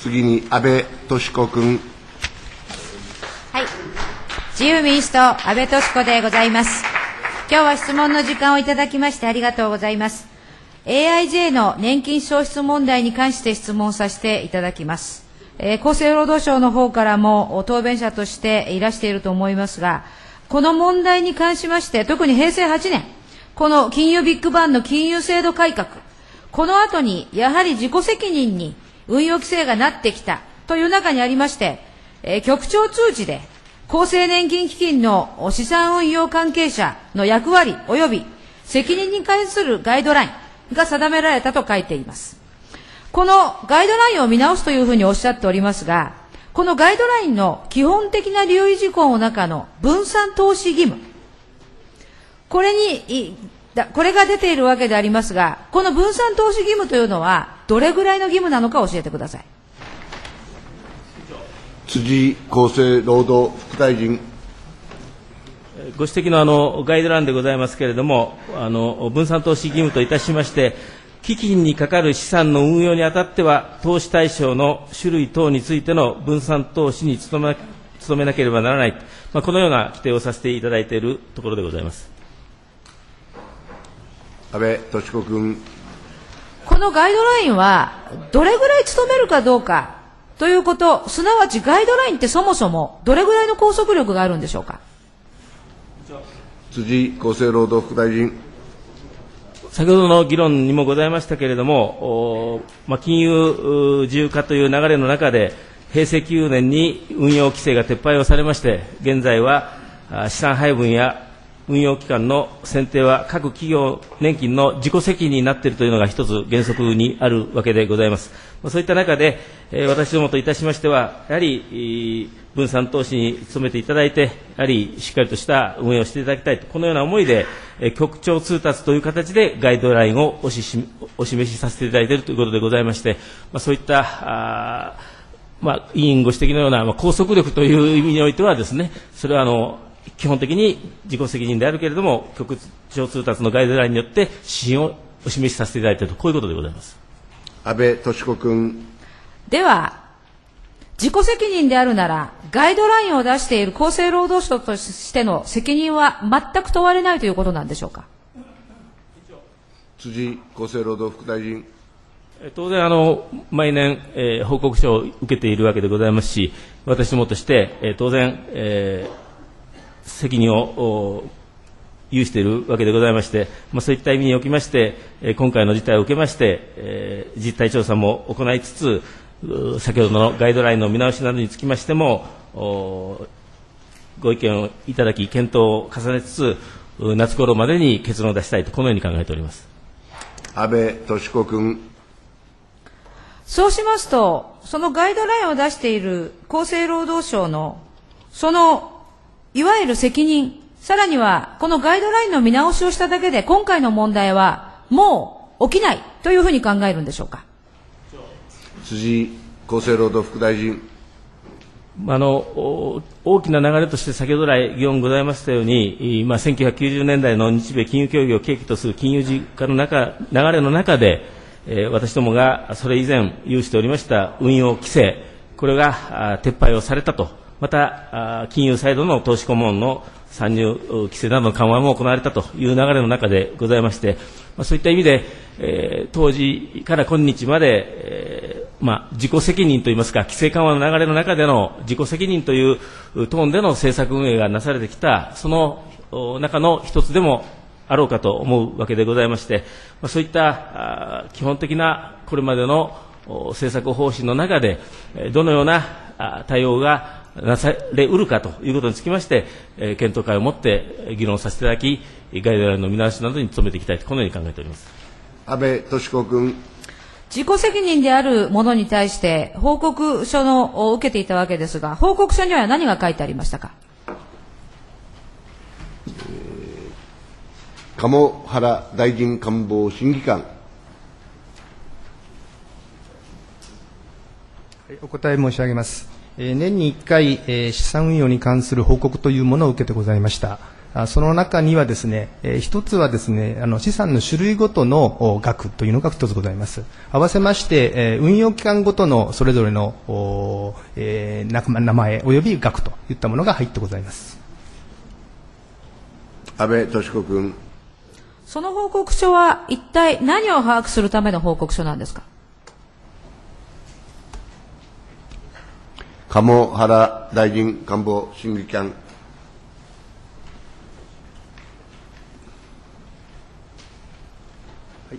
次に安倍敏子君。はい、自由民主党、安倍敏子でございます。今日は質問の時間をいただきましてありがとうございます。AIJ の年金消失問題に関して質問させていただきます。厚生労働省の方からも答弁者としていらしていると思いますが、この問題に関しまして、特に平成8年、この金融ビッグバンの金融制度改革、この後にやはり自己責任に運用規制がなってきたという中にありまして、局長通知で厚生年金基金の資産運用関係者の役割及び責任に関するガイドラインが定められたと書いています。このガイドラインを見直すというふうにおっしゃっておりますが、このガイドラインの基本的な留意事項の中の分散投資義務、これが出ているわけでありますが、この分散投資義務というのは、どれぐらいの義務なのか教えてください。辻厚生労働副大臣。ご指摘のガイドラインでございますけれども、分散投資義務といたしまして、基金にかかる資産の運用にあたっては、投資対象の種類等についての分散投資に努めなければならない、このような規定をさせていただいているところでございます。安倍敏子君。このガイドラインは、どれぐらい努めるかどうかということ、すなわちガイドラインってそもそもどれぐらいの拘束力があるんでしょうか。辻厚生労働副大臣。先ほどの議論にもございましたけれども、金融自由化という流れの中で、平成9年に運用規制が撤廃をされまして、現在は資産配分や運用期間の選定は各企業年金の自己責任になっているというのが一つ原則にあるわけでございます。そういった中で、私どもといたしましては、やはり分散投資に努めていただいて、やはりしっかりとした運営をしていただきたいと、このような思いで、局長通達という形でガイドラインをお示しさせていただいているということでございまして、そういった委員ご指摘のような拘束力という意味においてはですね、それは基本的に自己責任であるけれども、局長通達のガイドラインによって指針をお示しさせていただいていると、こういうことでございます。安倍敏子君。では、自己責任であるなら、ガイドラインを出している厚生労働省としての責任は全く問われないということなんでしょうか。辻厚生労働副大臣。当然毎年、報告書を受けているわけでございますし、私どもとして、当然、責任を有しているわけでございまして、そういった意味におきまして、今回の事態を受けまして、実態調査も行いつつ、先ほどのガイドラインの見直しなどにつきましても、ご意見をいただき、検討を重ねつつ、夏頃までに結論を出したいと、このように考えております。安倍敏子君。そうしますと、そのガイドラインを出している厚生労働省の、そのいわゆる責任、さらにはこのガイドラインの見直しをしただけで、今回の問題はもう起きないというふうに考えるんでしょうか。辻厚生労働副大臣。大きな流れとして、先ほど来議論ございましたように、1990年代の日米金融協議を契機とする金融自由化の流れの中で、私どもがそれ以前有しておりました運用規制、これが撤廃をされたと。また、金融サイドの投資顧問の参入規制などの緩和も行われたという流れの中でございまして、そういった意味で、当時から今日まで、自己責任といいますか、規制緩和の流れの中での自己責任というトーンでの政策運営がなされてきた、その中の一つでもあろうかと思うわけでございまして、そういった基本的なこれまでの政策方針の中で、どのような対応がなされうるかということにつきまして、検討会をもって議論させていただき、ガイドラインの見直しなどに努めていきたいと、このように考えております。安倍敏子君。自己責任であるものに対して、報告書を受けていたわけですが、報告書には何が書いてありましたか。鴨原大臣官房審議官。お答え申し上げます。年に1回、資産運用に関する報告というものを受けてございました。その中にはですね、一つはですね、資産の種類ごとの額というのが一つございます。合わせまして、運用期間ごとのそれぞれの、名前及び額といったものが入ってございます。安倍敏子君。その報告書は一体何を把握するための報告書なんですか。鴨原大臣官房審議官。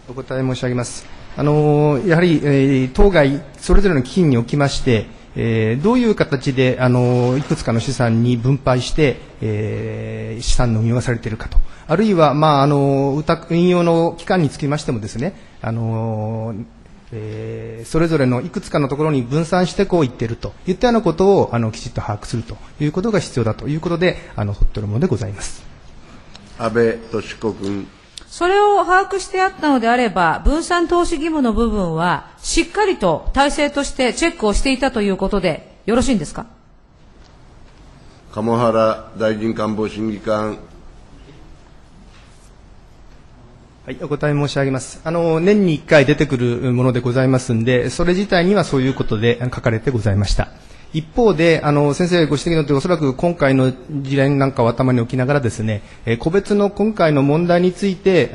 お答え申し上げます。やはり、当該それぞれの基金におきまして、どういう形で、いくつかの資産に分配して、資産の運用がされているかと。あるいは、運用の期間につきましてもですね、それぞれのいくつかのところに分散してこう言っているといったようなことをきちっと把握するということが必要だということで取っているものでございます。安倍敏子君。それを把握してあったのであれば、分散投資義務の部分はしっかりと体制としてチェックをしていたということでよろしいんですか。鴨原大臣官房審議官。はい、お答え申し上げます。年に1回出てくるものでございますんで、それ自体にはそういうことで書かれてございました。一方で、先生ご指摘のとおり、おそらく今回の事例なんかを頭に置きながらですね、個別の今回の問題について、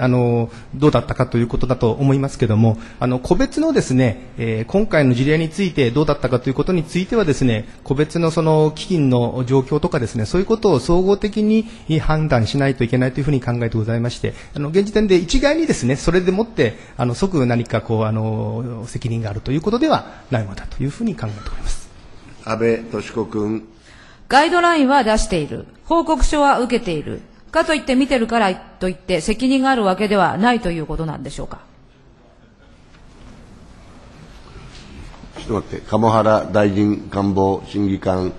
どうだったかということだと思いますけども、個別のですね、今回の事例についてどうだったかということについてはですね、個別のその基金の状況とかですね、そういうことを総合的に判断しないといけないというふうに考えてございまして、現時点で一概にですね、それでもって、即何かこう、責任があるということではないものだというふうに考えております。安倍敏子君。ガイドラインは出している、報告書は受けている、かといって見てるからといって責任があるわけではないということなんでしょうか。ちょっと待って、鴨原大臣官房審議官。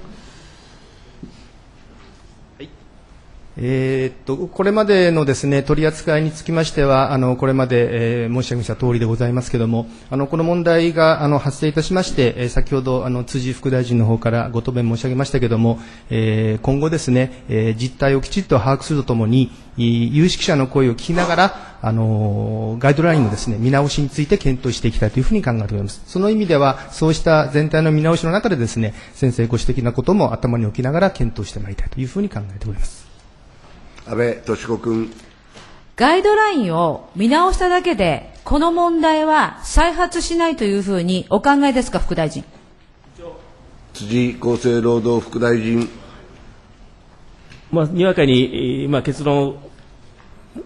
これまでのですね、取り扱いにつきましては、これまで、申し上げました通りでございますけれども、この問題が、発生いたしまして、先ほど、辻副大臣の方からご答弁申し上げましたけれども、今後ですね、実態をきちっと把握するとともに、有識者の声を聞きながら、ガイドラインのですね、見直しについて検討していきたいというふうに考えております。その意味では、そうした全体の見直しの中でですね、先生ご指摘なことも頭に置きながら検討してまいりたいというふうに考えております。安倍敏子君。ガイドラインを見直しただけで、この問題は再発しないというふうにお考えですか、副大臣。辻厚生労働副大臣。にわかに、結論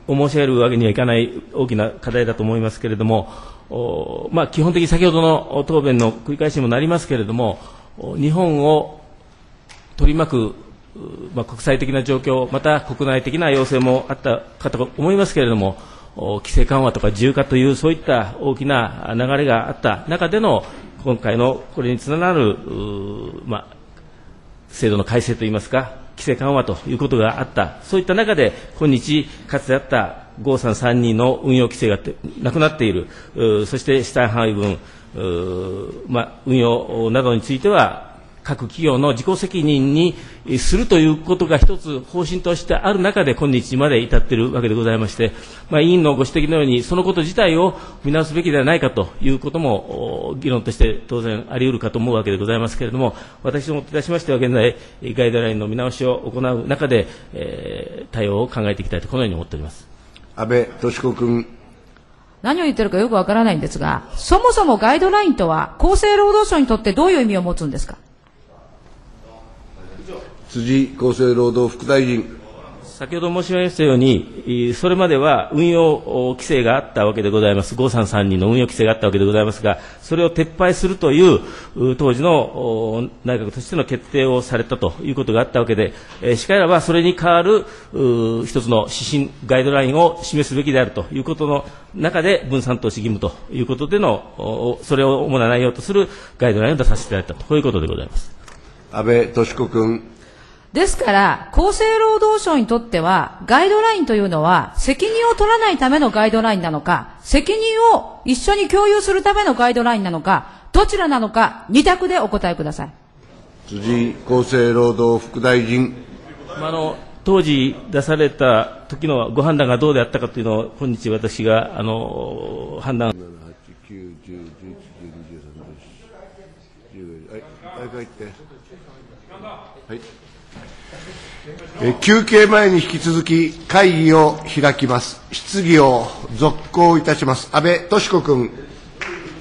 を申し上げるわけにはいかない大きな課題だと思いますけれども、基本的に先ほどの答弁の繰り返しにもなりますけれども、日本を取り巻く国際的な状況、また国内的な要請もあったかと思いますけれども、規制緩和とか自由化という、そういった大きな流れがあった中での、今回のこれにつながる、制度の改正といいますか、規制緩和ということがあった、そういった中で、今日、かつてあった5332の運用規制がなくなっている、そして資産配分、運用などについては、各企業の自己責任にするということが一つ方針としてある中で今日まで至っているわけでございまして、委員のご指摘のようにそのこと自体を見直すべきではないかということも議論として当然あり得るかと思うわけでございますけれども、私どもといたしましては現在ガイドラインの見直しを行う中で、対応を考えていきたいとこのように思っております。安倍敏子君。何を言ってるかよくわからないんですが、そもそもガイドラインとは厚生労働省にとってどういう意味を持つんですか。辻厚生労働副大臣。先ほど申し上げましたように、それまでは運用規制があったわけでございます、5332の運用規制があったわけでございますが、それを撤廃するという当時の内閣としての決定をされたということがあったわけで、しからばそれに代わる一つの指針、ガイドラインを示すべきであるということの中で、分散投資義務ということでの、それを主な内容とするガイドラインを出させていただいたと、こういうことでございます。安倍敏子君。ですから、厚生労働省にとっては、ガイドラインというのは、責任を取らないためのガイドラインなのか、責任を一緒に共有するためのガイドラインなのか、どちらなのか、2択でお答えください。辻厚生労働副大臣。当時出された時のご判断がどうであったかというのを今日私が判断。休憩前に引き続き会議を開きます。質疑を続行いたします。安倍敏子君。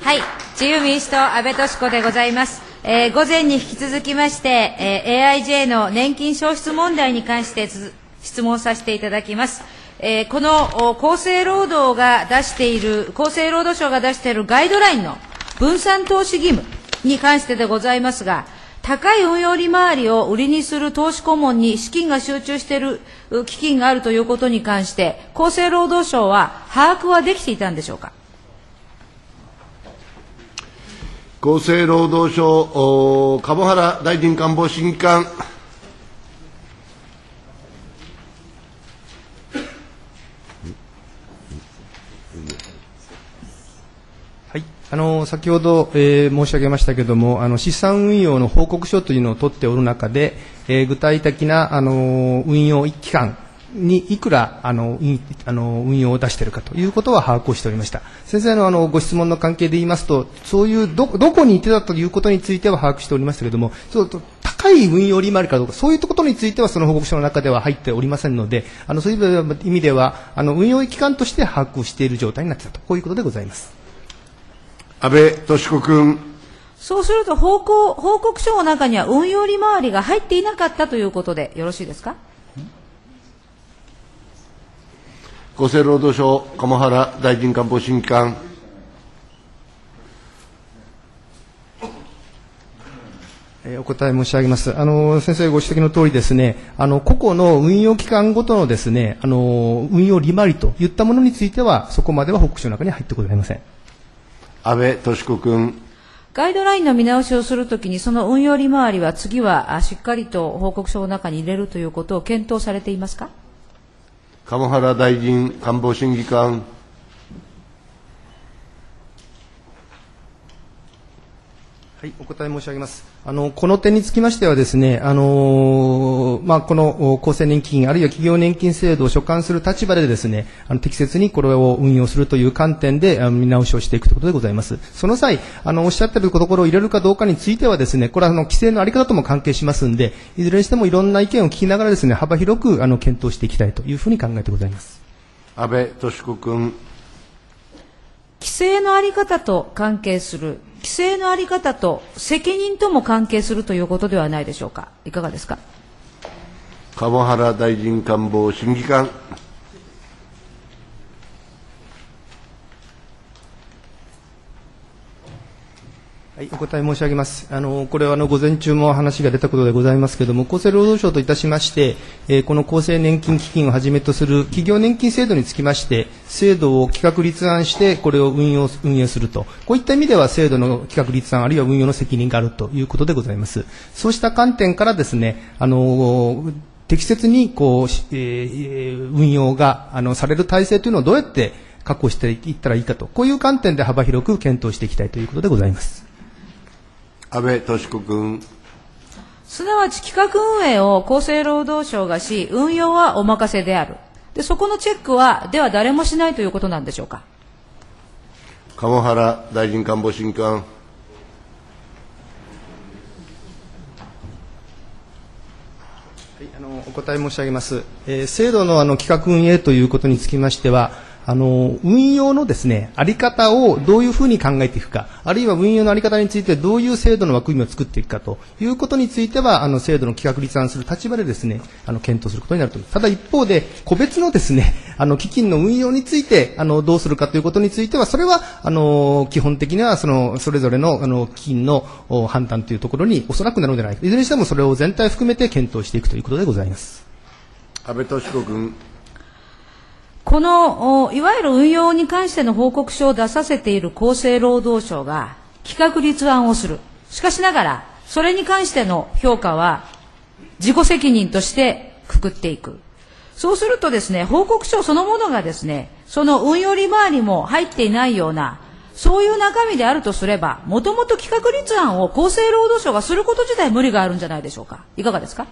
はい、自由民主党安倍敏子でございます。午前に引き続きまして、AIJ の年金消失問題に関して質問させていただきます。この厚生労働省が出しているガイドラインの分散投資義務に関してでございますが、高い運用利回りを売りにする投資顧問に資金が集中している基金があるということに関して、厚生労働省は把握はできていたんでしょうか。厚生労働省、鴨原大臣官房審議官。はい、先ほど、申し上げましたけれども、資産運用の報告書というのを取っておる中で、具体的な運用期間にいくら運用を出しているかということは把握をしておりました。先生のご質問の関係で言いますと、そういうどこに行ってたということについては把握しておりましたけれども、高い運用利回りかどうか、そういうことについてはその報告書の中では入っておりませんので、そういう意味では運用期間として把握をしている状態になっていたと、こういうことでございます。安倍敏子君。そうすると報告書の中には運用利回りが入っていなかったということでよろしいですか。厚生労働省、鴨原大臣官房審議官。お答え申し上げます。先生ご指摘の通りですね、個々の運用期間ごとのですね、運用利回りといったものについては、そこまでは報告書の中に入ってございません。安倍敏子君。ガイドラインの見直しをするときに、その運用利回りは次はしっかりと報告書の中に入れるということを検討されていますか。鴨原大臣官房審議官。はい、お答え申し上げます。この点につきましてはですね、この厚生年金あるいは企業年金制度を所管する立場でですね、適切にこれを運用するという観点で見直しをしていくということでございます。その際、おっしゃっているところを入れるかどうかについてはですね、これは規制のあり方とも関係しますんで、いずれにしてもいろんな意見を聞きながらですね、幅広く検討していきたいというふうに考えてございます。安倍敏子君。規制のあり方と関係する。規制のあり方と責任とも関係するということではないでしょうか。いかがですか。鴨原大臣官房審議官。はい、お答え申し上げます。これは午前中も話が出たことでございますけれども、厚生労働省といたしまして、この厚生年金基金をはじめとする企業年金制度につきまして、制度を企画立案して、これを運営すると、こういった意味では制度の企画立案、あるいは運用の責任があるということでございます。そうした観点からですね、適切に運用がされる体制というのをどうやって確保していったらいいかと、こういう観点で幅広く検討していきたいということでございます。安倍敏子君。すなわち企画運営を厚生労働省がし、運用はお任せである。で、そこのチェックは、では誰もしないということなんでしょうか。鴨原大臣官房審議官。はい、お答え申し上げます。制度の企画運営ということにつきましては、運用のですね、あり方をどういうふうに考えていくか、あるいは運用のあり方についてどういう制度の枠組みを作っていくかということについては、制度の企画立案する立場でですね、検討することになると思います。ただ一方で、個別のですね、基金の運用について、どうするかということについては、それは、基本的には、それぞれの、基金の判断というところにおそらくなるのではないか。いずれにしてもそれを全体含めて検討していくということでございます。安倍敏子君。このいわゆる運用に関しての報告書を出させている厚生労働省が企画立案をする。しかしながら、それに関しての評価は自己責任としてくくっていく。そうするとですね、報告書そのものがですね、その運用利回りも入っていないような、そういう中身であるとすれば、もともと企画立案を厚生労働省がすること自体無理があるんじゃないでしょうか。いかがですか。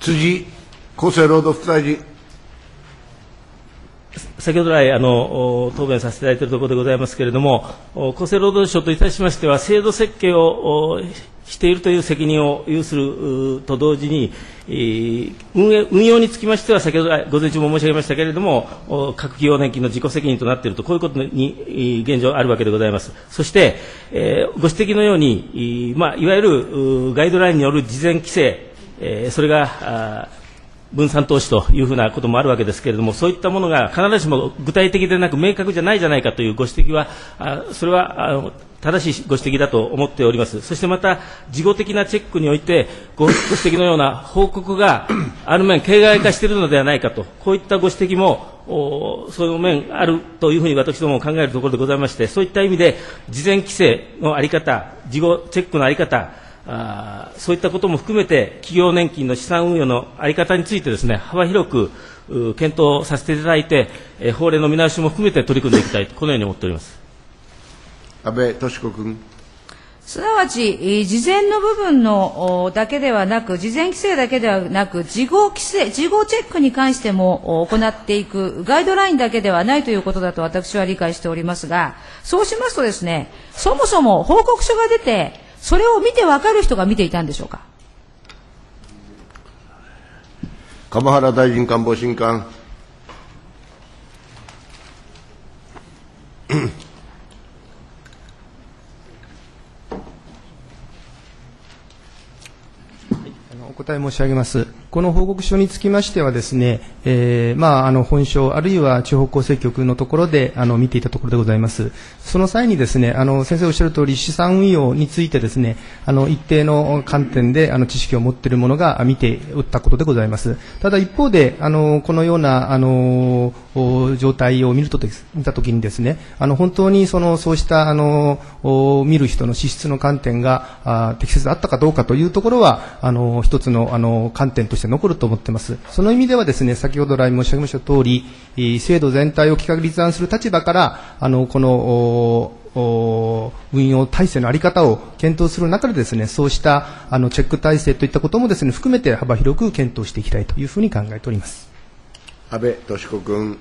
辻厚生労働副大臣。先ほど来答弁させていただいているところでございますけれども、厚生労働省といたしましては、制度設計をしているという責任を有すると同時に、運用につきましては、先ほど午前中も申し上げましたけれども、各企業年金の自己責任となっていると、こういうことに現状あるわけでございます。そして、ご指摘のように、いわゆるガイドラインによる事前規制、それが分散投資というふうなこともあるわけですけれども、そういったものが必ずしも具体的でなく明確じゃないじゃないかというご指摘は、それは正しいご指摘だと思っております。そしてまた、事後的なチェックにおいて、ご指摘のような報告がある面、形骸化しているのではないかと、こういったご指摘も、そういう面あるというふうに私ども考えるところでございまして、そういった意味で、事前規制の在り方、事後チェックの在り方、そういったことも含めて、企業年金の資産運用の在り方についてですね、幅広く検討させていただいて、法令の見直しも含めて取り組んでいきたいと、このように思っております。安倍敏子君。すなわち、事前の部分のだけではなく、事前規制だけではなく、事後規制、事後チェックに関しても行っていく、ガイドラインだけではないということだと私は理解しておりますが、そうしますとですね、そもそも報告書が出て、それを見て分かる人が見ていたんでしょうか。鎌原大臣官房審監。お答え申し上げます。この報告書につきましてはですね、本省あるいは地方厚生局のところで見ていたところでございます。その際にですね、先生おっしゃる通り資産運用についてですね、一定の観点で知識を持っている者が見ておったことでございます。ただ一方でこのような状態を見たときにですね、本当にそうした見る人の資質の観点が適切だったかどうかというところは一つの観点として残ると思っています。その意味ではですね、先ほど来申し上げましたとおり、制度全体を企画立案する立場からこの運用体制の在り方を検討する中でですね、そうしたチェック体制といったこともですね、含めて幅広く検討していきたいというふうに考えております。安倍敏子君。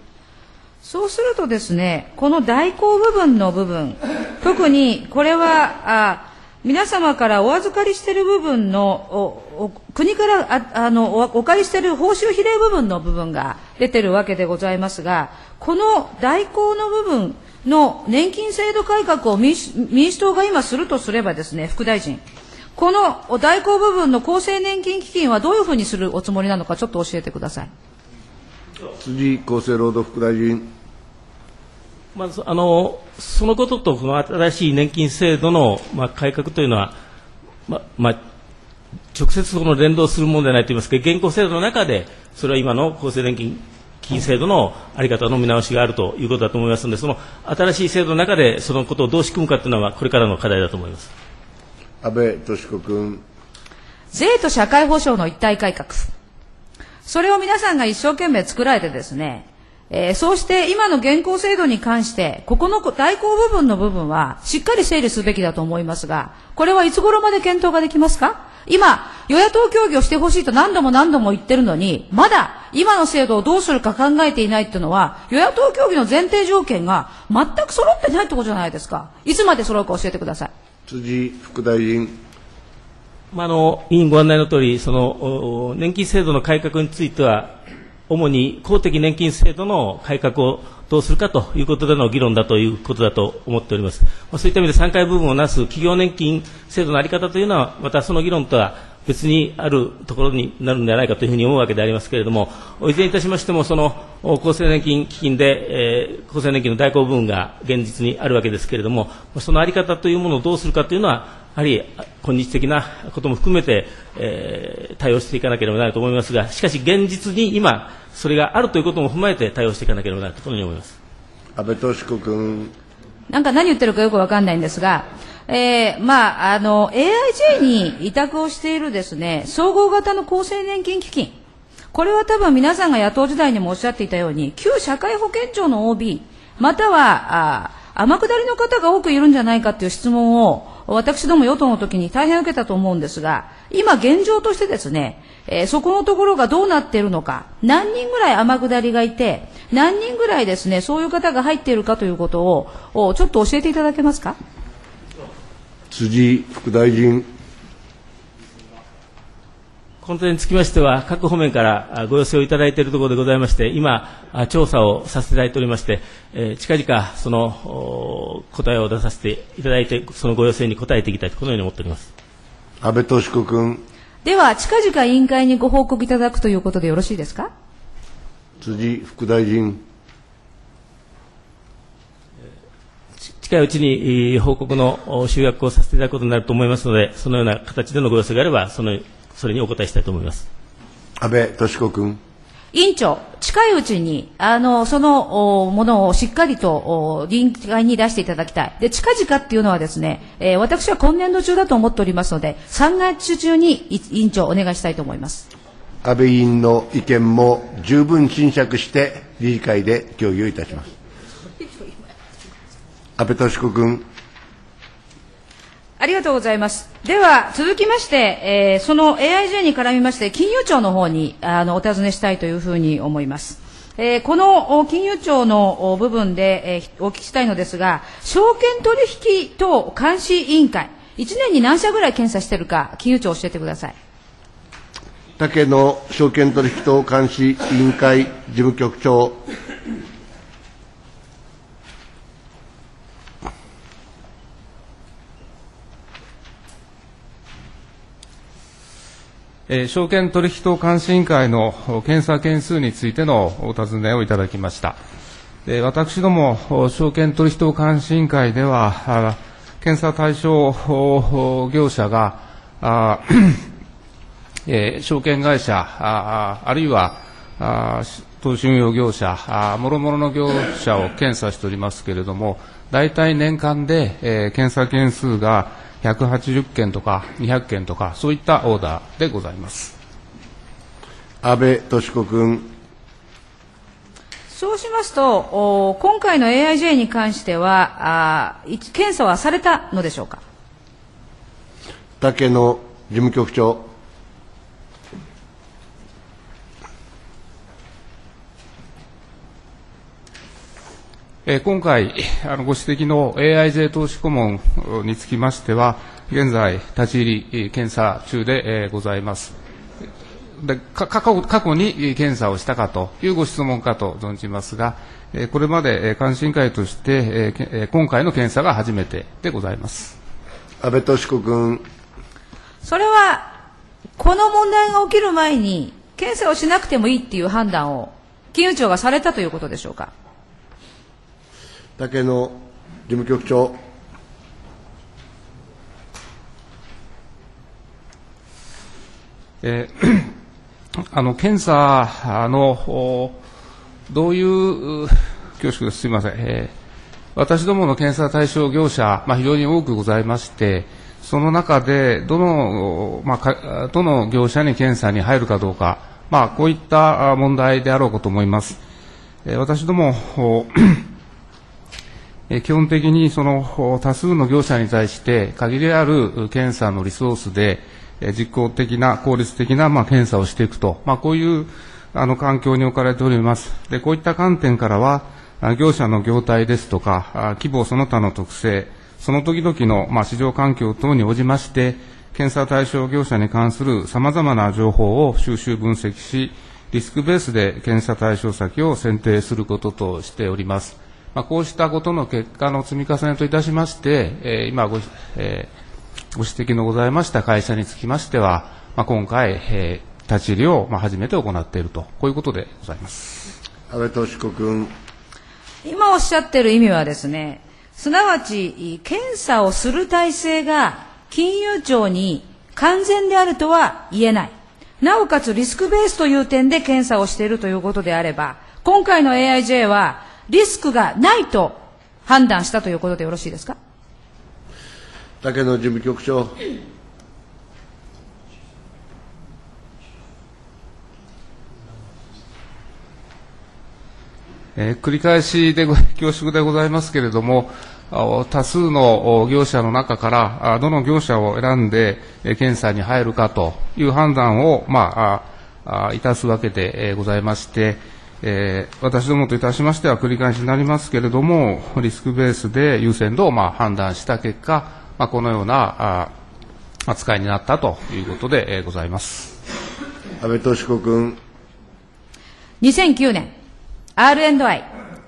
そうするとですね、この代行部分の部分、特にこれは皆様からお預かりしている部分の、国からお借りしている報酬比例部分の部分が出ているわけでございますが、この代行の部分の年金制度改革を民主党が今するとすればですね、副大臣、この代行部分の厚生年金基金はどういうふうにするおつもりなのか、ちょっと教えてください。辻厚生労働副大臣。まずそのこととこの新しい年金制度の、改革というのは、直接その連動するものではないといいますか、現行制度の中で、それは今の厚生年金基金制度の在り方の見直しがあるということだと思いますので、その新しい制度の中で、そのことをどう仕組むかというのは、これからの課題だと思います。安倍敏子君。税と社会保障の一体改革、それを皆さんが一生懸命作られてですね、そうして今の現行制度に関して、ここの代行部分の部分はしっかり整理すべきだと思いますが、これはいつ頃まで検討ができますか。今、与野党協議をしてほしいと何度も言ってるのに、まだ今の制度をどうするか考えていないっていうのは、与野党協議の前提条件が全く揃ってないってことじゃないですか。いつまで揃うか教えてください。辻副大臣。委員ご案内のとおり、年金制度の改革については、主に公的年金制度の改革をどうするかということでの議論だということだと思っております。そういった意味で3階部分をなす企業年金制度の在り方というのは、またその議論とは別にあるところになるんではないかというふうに思うわけでありますけれども、いずれにいたしましても、その厚生年金基金で、厚生年金の代行部分が現実にあるわけですけれども、その在り方というものをどうするかというのは、やはり今日的なことも含めて、対応していかなければならないと思いますが、しかし現実に今、それがあるということも踏まえて対応していかなければならないとこのように思います。安倍敏子君。なんか何言ってるかよく分かんないんですが、AIJ に委託をしているですね、総合型の厚生年金基金、これは多分皆さんが野党時代にもおっしゃっていたように、旧社会保険庁の OB、または天下りの方が多くいるんじゃないかという質問を私ども与党の時に大変受けたと思うんですが、今現状としてですね、そこのところがどうなっているのか、何人ぐらい天下りがいて、何人ぐらいですね、そういう方が入っているかということを、ちょっと教えていただけますか。辻副大臣。この点につきましては、各方面からご要請をいただいているところでございまして、今、調査をさせていただいておりまして、近々、その答えを出させていただいて、そのご要請に答えていきたいと、このように思っております。安倍敏子君。では、近々委員会にご報告いただくということでよろしいですか。辻副大臣。近いうちに報告の集約をさせていただくことになると思いますので、そのような形でのご要請があれば、それにお答えしたいと思います。安倍敏子君。委員長、近いうちにそのものをしっかりと委員会に出していただきたい。で、近々っていうのはですね、私は今年度中だと思っておりますので、3月中に委員長お願いしたいと思います。安倍委員の意見も十分斟酌して理事会で協議をいたします。安倍敏子君。ありがとうございます。では、続きまして、その AIJ に絡みまして、金融庁の方にお尋ねしたいというふうに思います。この金融庁の部分で、お聞きしたいのですが、証券取引等監視委員会、1年に何社ぐらい検査しているか、金融庁教えてください。竹野証券取引等監視委員会事務局長。証券取引等監視委員会の検査件数についてのお尋ねをいただきました。私ども、証券取引等監視委員会では、検査対象業者が、証券会社、あるいは投資運用業者、もろもろの業者を検査しておりますけれども、大体年間で、検査件数が180件とか200件とか、そういったオーダーでございます。安倍敏子君。そうしますと、今回の AIJ に関しては検査はされたのでしょうか。竹野事務局長。今回、ご指摘の AIJ 投資顧問につきましては、現在、立ち入り検査中でございます。で、過去に検査をしたかというご質問かと存じますが、これまで監視委員会として、今回の検査が初めてでございます。安倍敏子君。それは、この問題が起きる前に、検査をしなくてもいいっていう判断を、金融庁がされたということでしょうか。竹野事務局長。検査のどういう恐縮です、すみません、私どもの検査対象業者、非常に多くございまして、その中でどの業者に検査に入るかどうか、こういった問題であろうかと思います。私ども基本的にその多数の業者に対して限りある検査のリソースで実効的な効率的な検査をしていくと、こういう環境に置かれております。で、こういった観点からは業者の業態ですとか規模その他の特性、その時々の市場環境等に応じまして、検査対象業者に関するさまざまな情報を収集分析し、リスクベースで検査対象先を選定することとしております。こうしたことの結果の積み重ねといたしまして、今ご指摘のございました会社につきましては、今回、立ち入りを初めて行っていると、こういうことでございます。安倍敏子君。今おっしゃっている意味はですね、すなわち検査をする体制が金融庁に完全であるとは言えない、なおかつリスクベースという点で検査をしているということであれば、今回の AIJ はリスクがないと判断したということでよろしいですか。竹野事務局長。繰り返しで恐縮でございますけれども、多数の業者の中からどの業者を選んで検査に入るかという判断を、いたすわけでございまして、私どもといたしましては繰り返しになりますけれども、リスクベースで優先度を判断した結果、このような扱いになったということでございます。安倍俊子君。2009年 R&I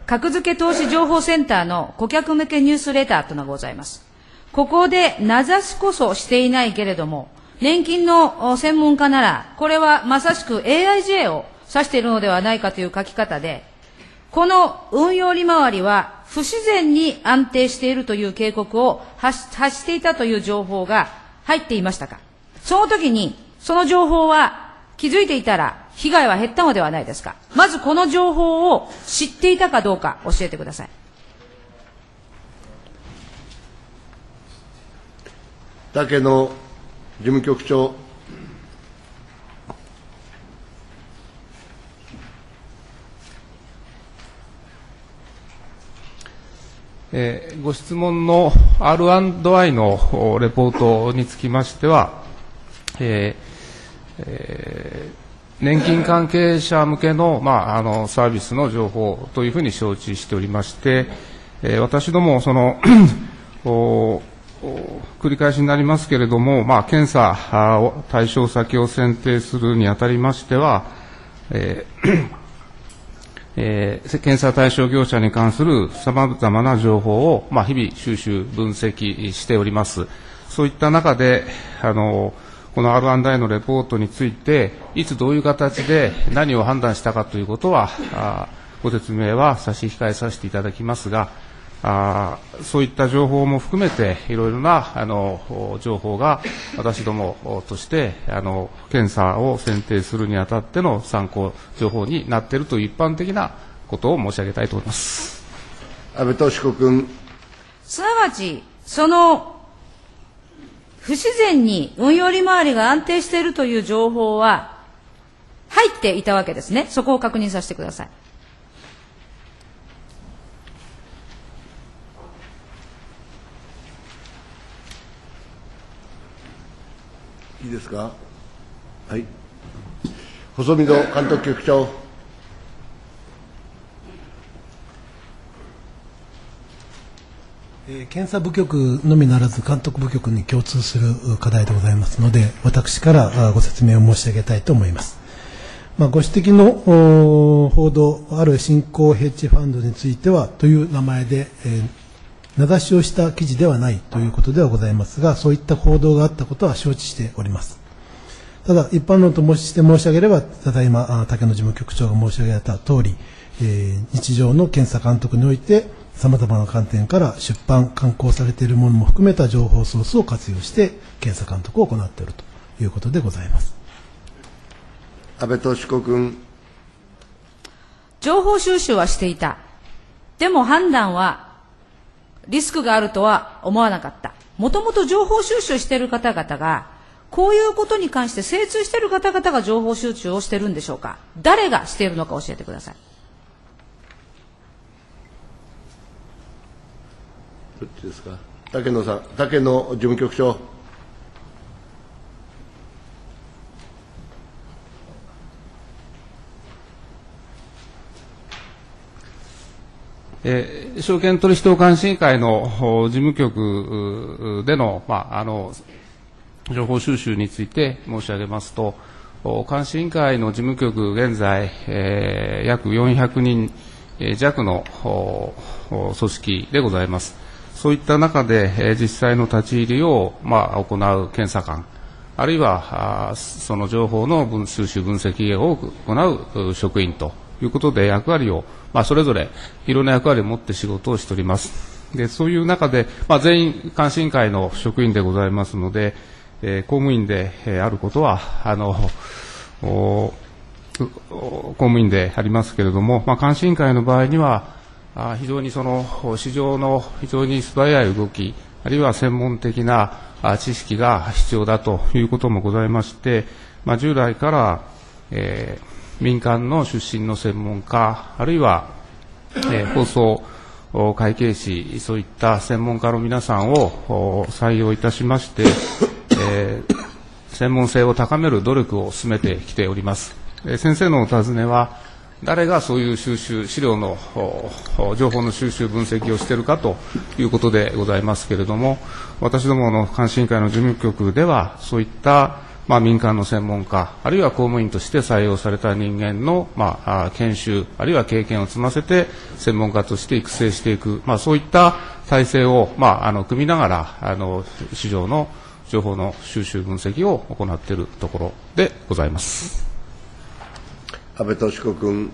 格付け投資情報センターの顧客向けニュースレターというのがございます。ここで名指しこそしていないけれども、年金の専門家ならこれはまさしく AIJ を指しているのではないかという書き方で、この運用利回りは不自然に安定しているという警告を発していたという情報が入っていましたか。その時にその情報は気づいていたら被害は減ったのではないですか。まずこの情報を知っていたかどうか教えてください。竹野事務局長。ご質問の R&I のレポートにつきましては、年金関係者向けの、サービスの情報というふうに承知しておりまして、私どもその繰り返しになりますけれども、検査を対象先を選定するにあたりましては、検査対象業者に関するさまざまな情報を、日々収集分析しております。そういった中でこの R&I のレポートについていつどういう形で何を判断したかということはご説明は差し控えさせていただきますが、そういった情報も含めていろいろな情報が私どもとして検査を選定するにあたっての参考情報になっているという一般的なことを申し上げたいと思います。安倍俊子君。すなわちその不自然に運用利回りが安定しているという情報は入っていたわけですね。そこを確認させてください。いいですか。はい。細見の監督局長。検査部局のみならず監督部局に共通する課題でございますので、私からご説明を申し上げたいと思います。ご指摘の報道、ある新興ヘッジファンドについてはという名前で、名指しをした記事ではないということではございますが、そういった報道があったことは承知しております。ただ、一般論として申し上げれば、ただいま竹野事務局長が申し上げた通り、日常の検査監督において、さまざまな観点から出版、刊行されているものも含めた情報ソースを活用して、検査監督を行っているということでございます。安倍俊子君。情報収集はしていた。でも判断はリスクがあるとは思わなかった。もともと情報収集している方々が、こういうことに関して精通している方々が情報収集をしているんでしょうか。誰がしているのか教えてください。どっちですか。竹野さん、竹野事務局長。証券取引等監視委員会の事務局での、情報収集について申し上げますと、監視委員会の事務局、現在、約400人弱の組織でございます。そういった中で、実際の立ち入りを、行う検査官、あるいはその情報の収集分析を行う職員ということで役割を、それぞれいろんな役割を持って仕事をしております。で、そういう中で、全員監視委員会の職員でございますので、公務員であることは、公務員でありますけれども、監視委員会の場合には、非常にその市場の非常に素早い動き、あるいは専門的な知識が必要だということもございまして、従来から、民間の出身の専門家、あるいは放送会計士、そういった専門家の皆さんを採用いたしまして、専門性を高める努力を進めてきております。先生のお尋ねは、誰がそういう収集、資料の情報の収集、分析をしているかということでございますけれども、私どもの監視委員会の事務局では、そういった民間の専門家、あるいは公務員として採用された人間の研修、あるいは経験を積ませて、専門家として育成していく、そういった体制を組みながら、市場の情報の収集、分析を行っているところでございます。安倍敏子君。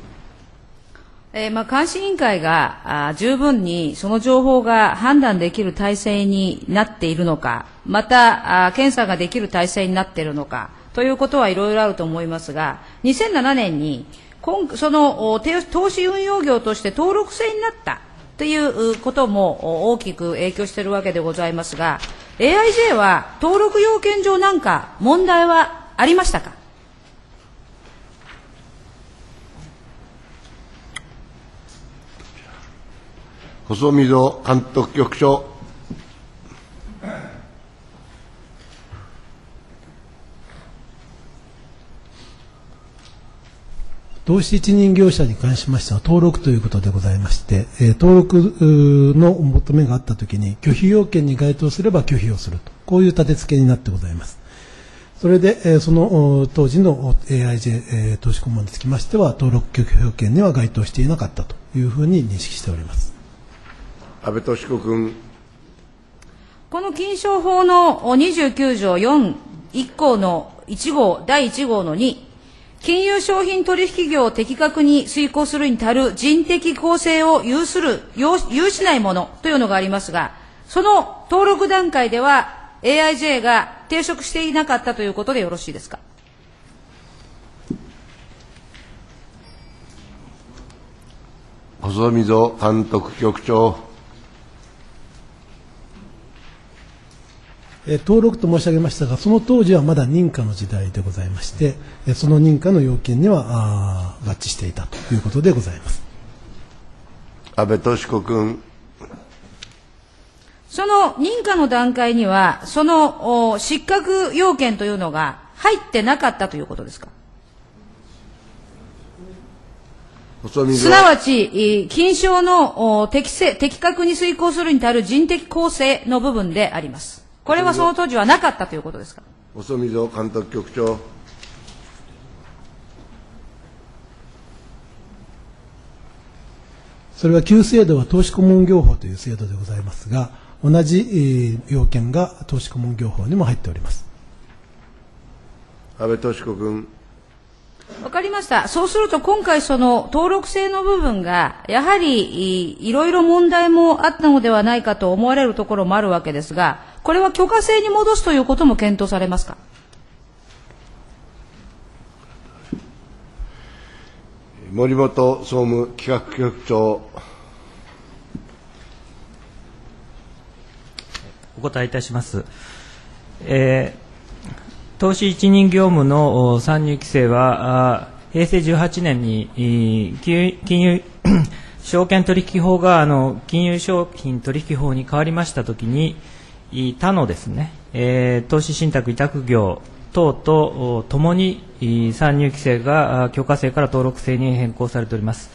監視委員会が十分にその情報が判断できる体制になっているのか、また検査ができる体制になっているのかということはいろいろあると思いますが、2007年にその投資運用業として登録制になったということも大きく影響しているわけでございますが、AIJ は登録要件上なんか問題はありましたか？細溝監督局長。投資一人業者に関しましては登録ということでございまして、登録の求めがあったときに拒否要件に該当すれば拒否をすると、こういう立て付けになってございます。それでその当時の AIJ 投資顧問につきましては登録拒否要件には該当していなかったというふうに認識しております。安倍敏子君。この金商法の29条4、1項の1号、第1号の2、金融商品取引業を的確に遂行するに足る人的公正を有しないものというのがありますが、その登録段階では AIJ が抵触していなかったということでよろしいですか？細溝監督局長。登録と申し上げましたが、その当時はまだ認可の時代でございまして、その認可の要件には合致していたということでございます。安倍敏子君。その認可の段階には、その失格要件というのが入ってなかったということですか？すなわち、金商の的確に遂行するに足る人的公正の部分であります。これはその当時はなかったということですか？細溝監督局長。それは旧制度は投資顧問業法という制度でございますが、同じ要件が投資顧問業法にも入っております。安倍敏子君。わかりました。そうすると今回その登録制の部分がやはりいろいろ問題もあったのではないかと思われるところもあるわけですが、これは許可制に戻すということも検討されますか？森本総務企画局長。お答えいたします。投資一任業務の参入規制は平成18年に証券取引法が金融商品取引法に変わりましたときに、他のですね、投資信託委託業等とともに参入規制が許可制から登録制に変更されております。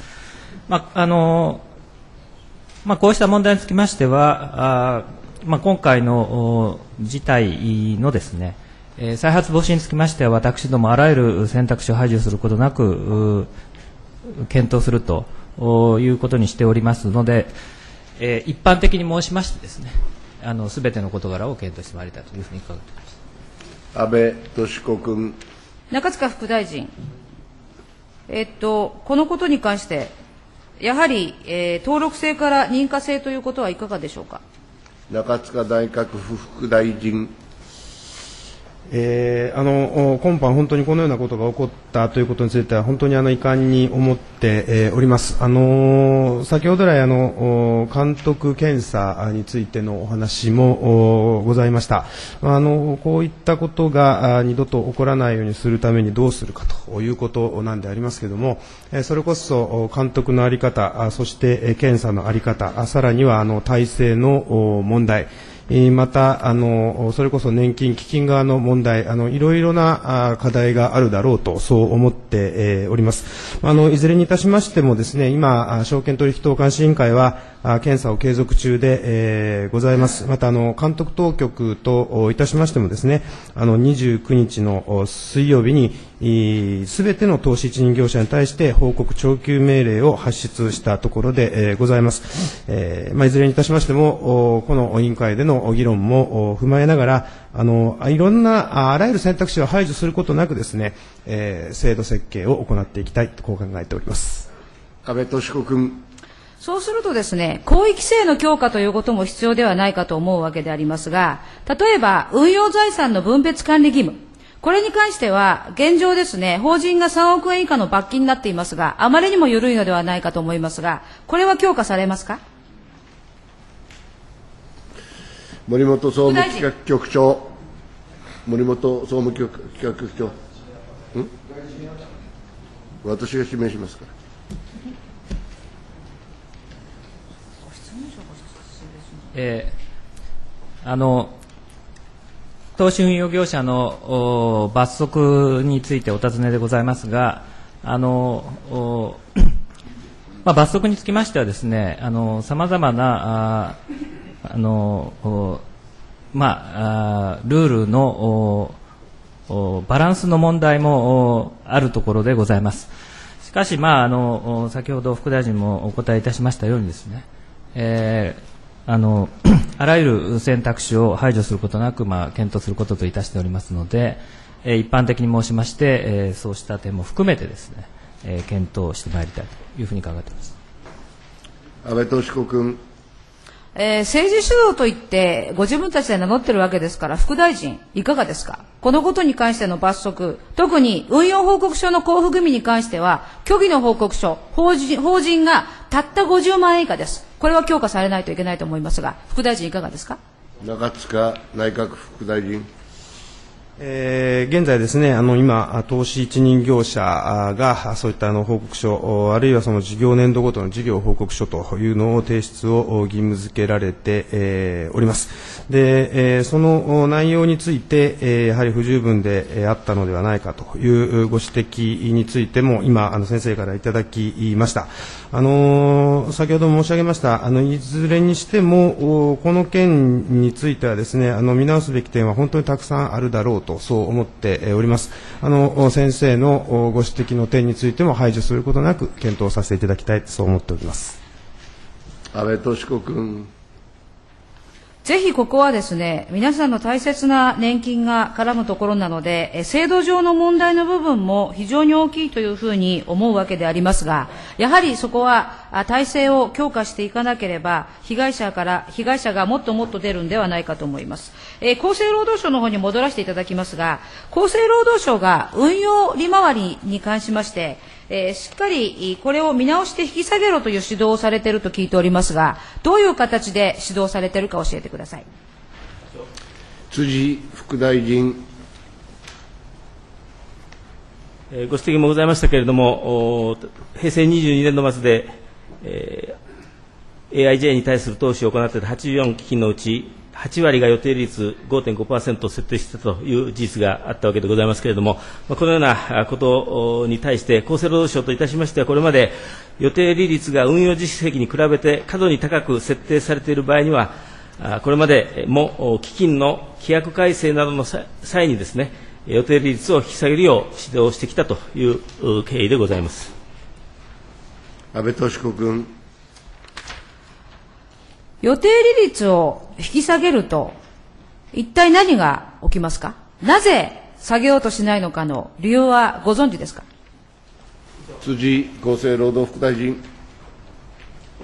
こうした問題につきましては、今回の事態のですね、再発防止につきましては、私どもあらゆる選択肢を排除することなく検討するということにしておりますので、一般的に申しましてですね、すべての事柄を検討してまいりたいというふうに伺っています。安倍敏子君。中塚副大臣、このことに関してやはり、登録制から認可制ということはいかがでしょうか？中塚内閣副大臣。今般、本当にこのようなことが起こったということについては本当に遺憾に思って、おります。先ほど来監督検査についてのお話もございました。こういったことが二度と起こらないようにするためにどうするかということなんでありますけれども、それこそ監督の在り方、そして検査の在り方、さらには体制の問題、またそれこそ年金基金側の問題、いろいろな課題があるだろうとそう思っております。いずれにいたしましてもですね、今証券取引等監視委員会は検査を継続中で、ございます。また監督当局といたしましてもですね、29日の水曜日にすべての投資一任業者に対して報告徴求命令を発出したところで、ございます。いずれにいたしましてもこの委員会での議論も踏まえながら、いろんなあらゆる選択肢を排除することなくですね、制度設計を行っていきたいとこう考えております。安倍俊子君。そうするとですね、広域規制の強化ということも必要ではないかと思うわけでありますが、例えば運用財産の分別管理義務、これに関しては現状ですね、法人が3億円以下の罰金になっていますが、あまりにも緩いのではないかと思いますが、これは強化されますか。森本総務企画局長。森本総務企画局長。私が指名しますから。投資運用業者の罰則についてお尋ねでございますが、罰則につきましてはですね、さまざまなルールのバランスの問題もあるところでございます。しかし、先ほど副大臣もお答えいたしましたようにですね、あらゆる選択肢を排除することなく、検討することといたしておりますので、一般的に申しまして、そうした点も含めてですね、検討してまいりたいというふうに考えています。安倍俊子君。政治主導といってご自分たちで名乗っているわけですから、副大臣いかがですか。このことに関しての罰則、特に運用報告書の交付組に関しては虚偽の報告書、法人がたった50万円以下です。これは強化されないといけないと思いますが、副大臣いかがですか。中塚内閣副大臣。現在ですね、今、投資一任業者がそういった報告書、あるいはその事業年度ごとの事業報告書というのを提出を義務付けられて、おります。で、その内容について、やはり不十分であったのではないかというご指摘についても、今、先生からいただきました。先ほど申し上げました、いずれにしても、この件についてはですね、見直すべき点は本当にたくさんあるだろうとそう思っております。先生のご指摘の点についても排除することなく検討させていただきたいとそう思っております。安倍俊子君。ぜひここはですね、皆さんの大切な年金が絡むところなので、制度上の問題の部分も非常に大きいというふうに思うわけでありますが、やはりそこは体制を強化していかなければ、被害者がもっともっと出るんではないかと思います。厚生労働省の方に戻らせていただきますが、厚生労働省が運用利回りに関しまして、しっかりこれを見直して引き下げろという指導をされていると聞いておりますが、どういう形で指導されているか教えてください。辻副大臣。ご指摘もございましたけれども、平成22年度末で、AIJ に対する投資を行っていた84基金のうち、8割が予定率 5.5% を設定していたという事実があったわけでございますけれども、このようなことに対して厚生労働省といたしましては、これまで予定利率が運用実績に比べて過度に高く設定されている場合には、これまでも基金の規約改正などの際にですね、予定利率を引き下げるよう指導してきたという経緯でございます。安倍俊子君。予定利率を引き下げると、一体何が起きますか。なぜ下げようとしないのかの理由はご存知ですか。辻厚生労働副大臣。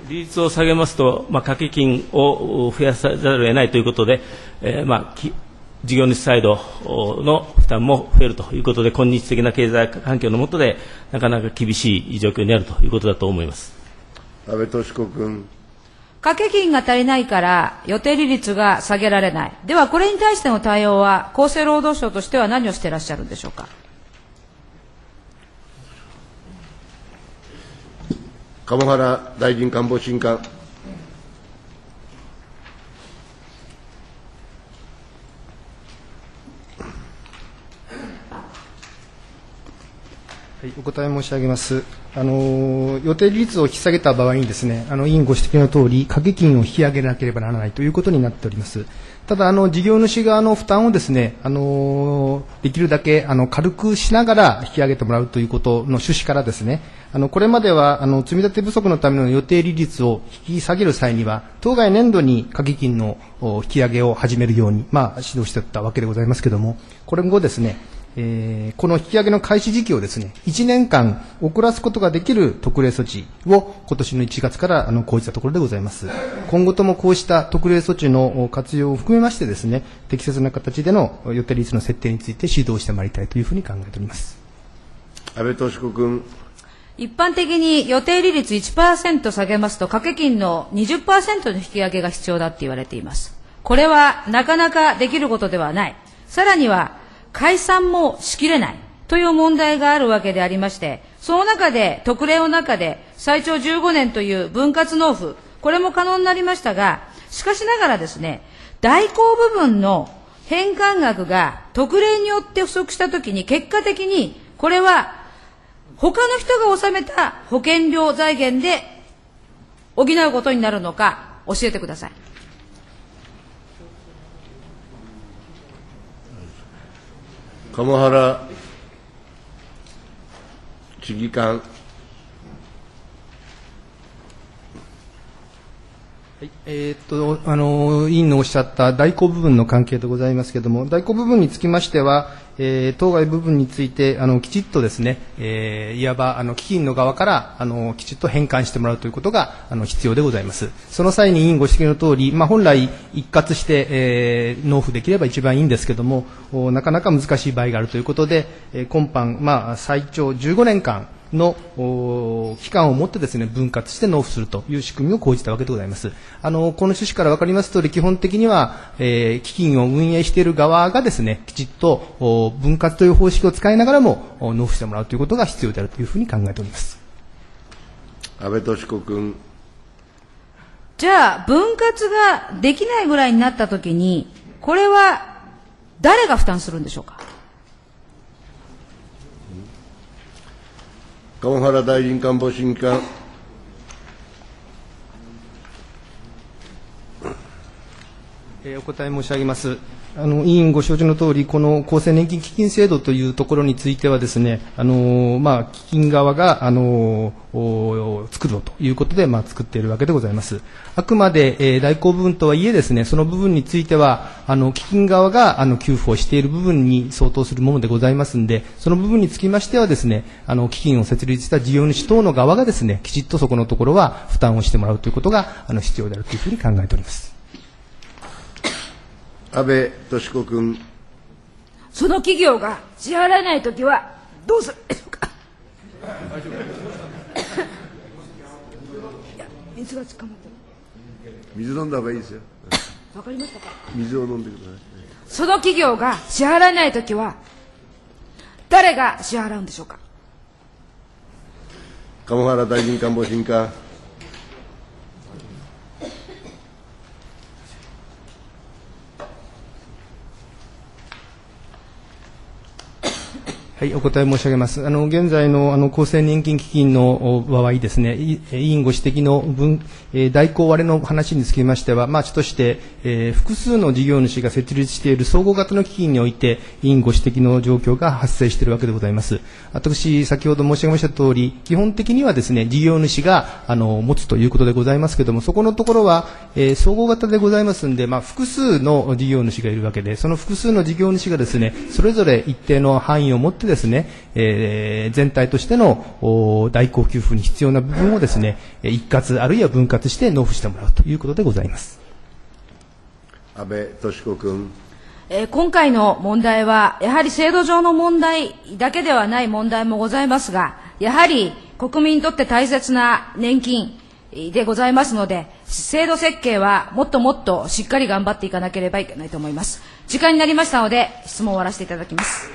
利率を下げますと、掛け金を増やさざるを得ないということで、事業主サイドの負担も増えるということで、今日的な経済環境の下で、なかなか厳しい状況にあるということだと思います。安倍俊子君。掛け金が足りないから予定利率が下げられない、ではこれに対しての対応は、厚生労働省としては何をしていらっしゃるんでしょうか。鴨原大臣官房審官。お答え申し上げます。予定利率を引き下げた場合にですね、委員ご指摘のとおり、掛け金を引き上げなければならないということになっております。ただ、事業主側の負担をですね、できるだけ軽くしながら引き上げてもらうということの趣旨からですね、これまでは積み立て不足のための予定利率を引き下げる際には、当該年度に掛け金の引き上げを始めるように、指導していったわけでございますけれども、これ後ですね、この引き上げの開始時期をですね、1年間遅らすことができる特例措置を今年の1月から講じたところでございます。今後ともこうした特例措置の活用を含めましてですね、適切な形での予定率の設定について指導してまいりたいというふうに考えております。安倍俊子君。一般的に予定利率 1% 下げますと、掛け金の 20% の引き上げが必要だって言われています。これはなかなかできることではない、さらには解散もしきれないという問題があるわけでありまして、その中で特例の中で最長15年という分割納付、これも可能になりましたが、しかしながらですね、代行部分の返還額が特例によって不足したときに、結果的にこれは他の人が納めた保険料財源で補うことになるのか教えてください。鴨原市議官。委員のおっしゃった代行部分の関係でございますけれども、代行部分につきましては、当該部分についてきちっとですね、いわば基金の側からきちっと返還してもらうということが必要でございます。その際に委員ご指摘のとおり、本来一括して、納付できれば一番いいんですけれども、なかなか難しい場合があるということで、今般、最長15年間の期間をもってですね、分割して納付するという仕組みを講じたわけでございます。この趣旨から分かりますとおり、基本的には、基金を運営している側がですね、きちっと分割という方式を使いながらも納付してもらうということが必要であるというふうに考えております。安倍俊子君。じゃあ、分割ができないぐらいになったときに、これは誰が負担するんでしょうか。鴨原大臣官房審議官。お答え申し上げます。委員ご承知のとおり、この厚生年金基金制度というところについてはですね、基金側が作ろうということで、作っているわけでございます。あくまで、代行部分とはいえですね、その部分については基金側が給付をしている部分に相当するものでございますので、その部分につきましてはですね、基金を設立した事業主等の側がですね、きちっとそこのところは負担をしてもらうということが必要であるというふうに考えております。安倍俊子君。その企業が支払えないときはどうするでしょうか。いや、水がつかまってる。水飲んだほうがいいですよ。わかりましたか。水を飲んでください。その企業が支払えないときは誰が支払うんでしょうか。鴨原大臣官房審議官。はい、お答え申し上げます。現在の厚生年金基金の場合ですね、委員ご指摘の代行割れの話につきましては、町として、複数の事業主が設立している総合型の基金において、委員ご指摘の状況が発生しているわけでございます。私、先ほど申し上げましたとおり、基本的にはですね、事業主が持つということでございますけれども、そこのところは、総合型でございますので、複数の事業主がいるわけで、その複数の事業主がですね、それぞれ一定の範囲を持ってですね、全体としての代行給付に必要な部分をですね、一括あるいは分割して納付してもらうということでございます。安倍俊子君。今回の問題はやはり制度上の問題だけではない問題もございますが、やはり国民にとって大切な年金でございますので、制度設計はもっともっとしっかり頑張っていかなければいけないと思います。時間になりましたので質問を終わらせていただきます。